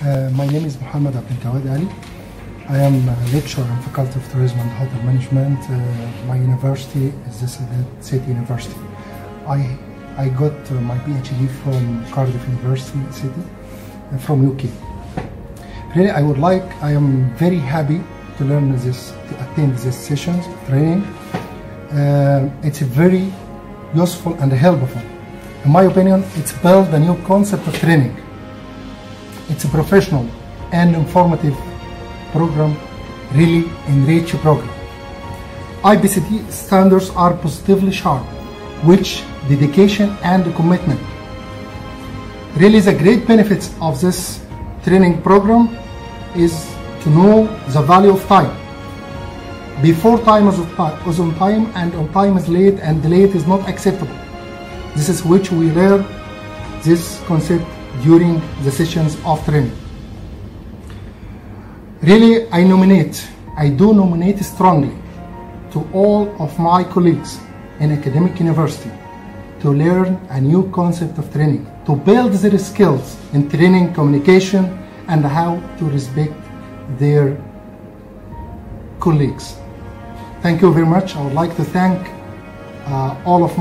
My name is Mohamed Abdelgawwad Aly. I am a lecturer in Faculty of Tourism and Hotel Management. My university is the Sadat City University. I got my PhD from Cardiff University City, from UK. Really, I am very happy to learn this, to attend these sessions, training. It's very useful and helpful. In my opinion, it's built a new concept of training. It's a professional and informative program, really enriched program. IBCT standards are positively sharp, which dedication and commitment. Really, the great benefits of this training program is to know the value of time. Before time is on time, and on time is late, and late is not acceptable. This is which we learn this concept during the sessions of training. Really, I do nominate strongly to all of my colleagues in academic university to learn a new concept of training, to build their skills in training, communication, and how to respect their colleagues. Thank you very much. I would like to thank all of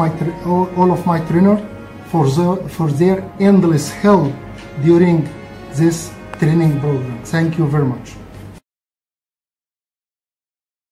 my trainers for their endless help during this training program. Thank you very much.